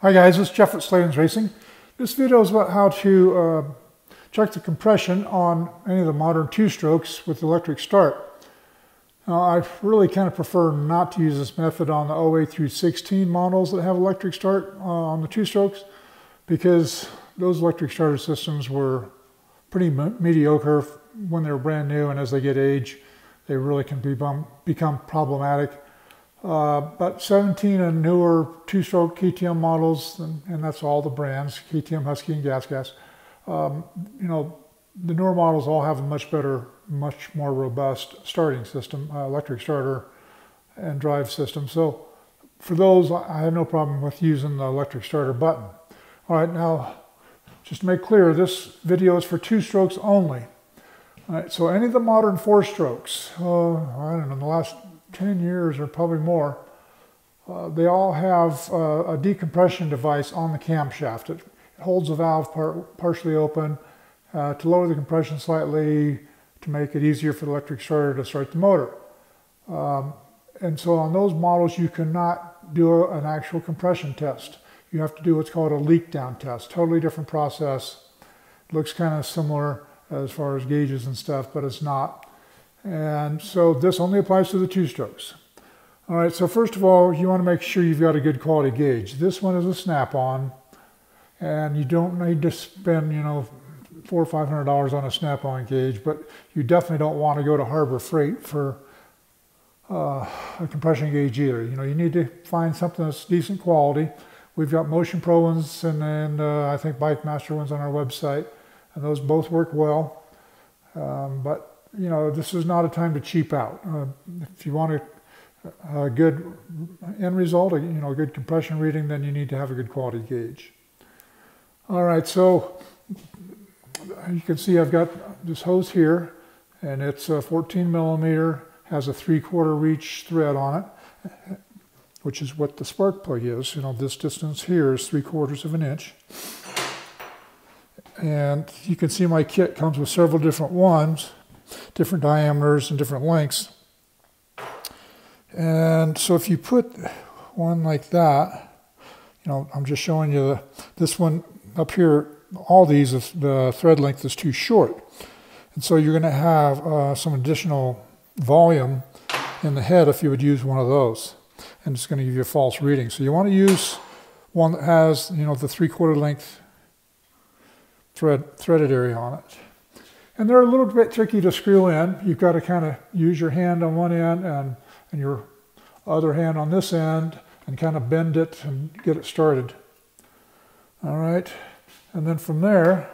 Hi guys, this is Jeff at Slavens Racing. This video is about how to check the compression on any of the modern two-strokes with electric start. Now, I really kind of prefer not to use this method on the 08 through 16 models that have electric start on the two-strokes, because those electric starter systems were pretty mediocre when they were brand new, and as they get age, they really can become problematic. But 17 and newer two-stroke KTM models, and that's all the brands, KTM, Husky, and GasGas, you know, the newer models all have a much better, much more robust starting system, electric starter and drive system. So for those, I have no problem with using the electric starter button. All right, now, just to make clear, this video is for two strokes only. All right, so any of the modern four strokes, I don't know, in the last 10 years or probably more, they all have a decompression device on the camshaft. It holds the valve partially open to lower the compression slightly to make it easier for the electric starter to start the motor. And so on those models, you cannot do an actual compression test. You have to do what's called a leak down test. Totally different process. It looks kind of similar as far as gauges and stuff, but it's not. And so this only applies to the two strokes. All right, so first of all, you want to make sure you've got a good quality gauge. This one is a Snap-on, and you don't need to spend, you know, $400 or $500 on a Snap-on gauge, but you definitely don't want to go to Harbor Freight for a compression gauge either. You know, you need to find something that's decent quality. We've got Motion Pro ones and I think Bike Master ones on our website, and those both work well, but you know, this is not a time to cheap out. If you want a good end result, you know, a good compression reading, then you need to have a good quality gauge. All right, so you can see I've got this hose here, and it's a 14 millimeter, has a 3/4 reach thread on it, which is what the spark plug is. You know, this distance here is 3/4 of an inch. And you can see my kit comes with several different ones, different diameters and different lengths. And so if you put one like that, you know, I'm just showing you this one up here, all these, the thread length is too short. And so you're gonna have some additional volume in the head if you would use one of those. And it's gonna give you a false reading. So you wanna use one that has, you know, the 3/4 length threaded area on it. And they're a little bit tricky to screw in. You've got to kind of use your hand on one end and your other hand on this end and kind of bend it and get it started. All right, and then from there,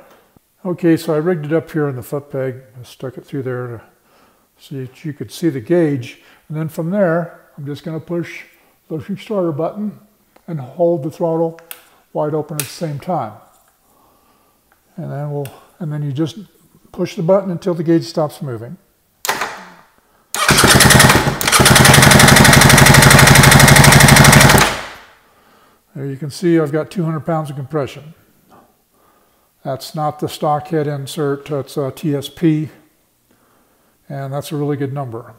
okay, so I rigged it up here in the foot peg. I stuck it through there to so that you could see the gauge. And then from there, I'm just gonna push the electric starter button and hold the throttle wide open at the same time. And then you just push the button until the gauge stops moving. There you can see I've got 200 pounds of compression. That's not the stock head insert, it's a TSP, and that's a really good number.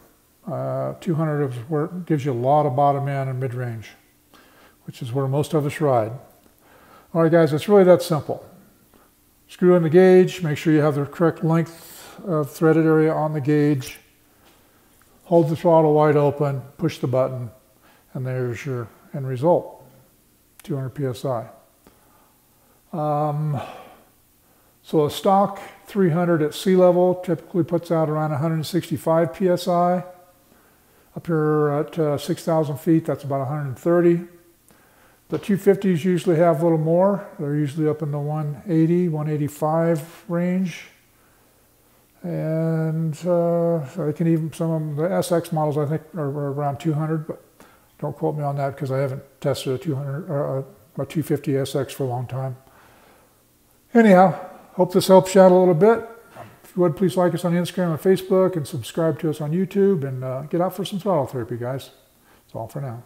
200 is where it gives you a lot of bottom end and mid-range, which is where most of us ride. All right guys, it's really that simple. Screw in the gauge, make sure you have the correct length of threaded area on the gauge, hold the throttle wide open, push the button, and there's your end result, 200 PSI. So a stock 300 at sea level typically puts out around 165 PSI. Up here at 6,000 feet, that's about 130. The 250s usually have a little more. They're usually up in the 180, 185 range. And they can even, some of them, the SX models I think are around 200, but don't quote me on that because I haven't tested a 200 or a 250 SX for a long time. Anyhow, hope this helps you out a little bit. If you would, please like us on Instagram and Facebook and subscribe to us on YouTube, and get out for some throttle therapy, guys. That's all for now.